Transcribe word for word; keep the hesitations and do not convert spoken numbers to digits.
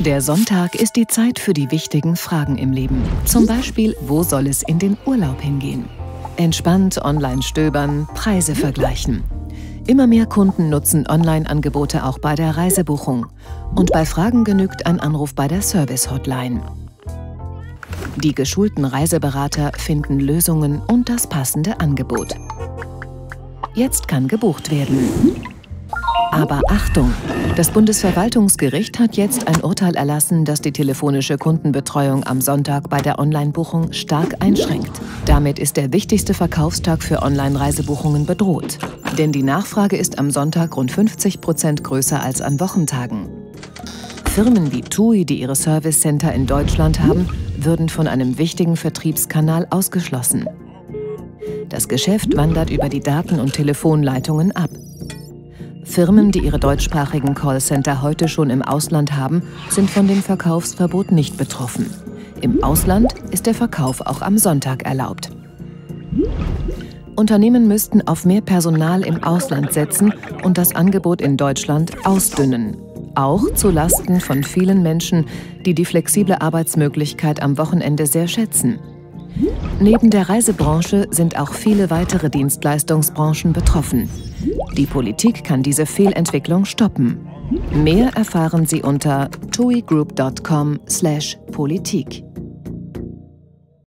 Der Sonntag ist die Zeit für die wichtigen Fragen im Leben. Zum Beispiel, wo soll es in den Urlaub hingehen? Entspannt online stöbern, Preise vergleichen. Immer mehr Kunden nutzen Online-Angebote auch bei der Reisebuchung. Und bei Fragen genügt ein Anruf bei der Service-Hotline. Die geschulten Reiseberater finden Lösungen und das passende Angebot. Jetzt kann gebucht werden. Aber Achtung! Das Bundesverwaltungsgericht hat jetzt ein Urteil erlassen, das die telefonische Kundenbetreuung am Sonntag bei der Online-Buchung stark einschränkt. Damit ist der wichtigste Verkaufstag für Online-Reisebuchungen bedroht. Denn die Nachfrage ist am Sonntag rund fünfzig Prozent größer als an Wochentagen. Firmen wie T U I, die ihre Service-Center in Deutschland haben, würden von einem wichtigen Vertriebskanal ausgeschlossen. Das Geschäft wandert über die Daten- und Telefonleitungen ab. Firmen, die ihre deutschsprachigen Callcenter heute schon im Ausland haben, sind von dem Verkaufsverbot nicht betroffen. Im Ausland ist der Verkauf auch am Sonntag erlaubt. Unternehmen müssten auf mehr Personal im Ausland setzen und das Angebot in Deutschland ausdünnen. Auch zu Lasten von vielen Menschen, die die flexible Arbeitsmöglichkeit am Wochenende sehr schätzen. Neben der Reisebranche sind auch viele weitere Dienstleistungsbranchen betroffen. Die Politik kann diese Fehlentwicklung stoppen. Mehr erfahren Sie unter tuigroup punkt com slash politik.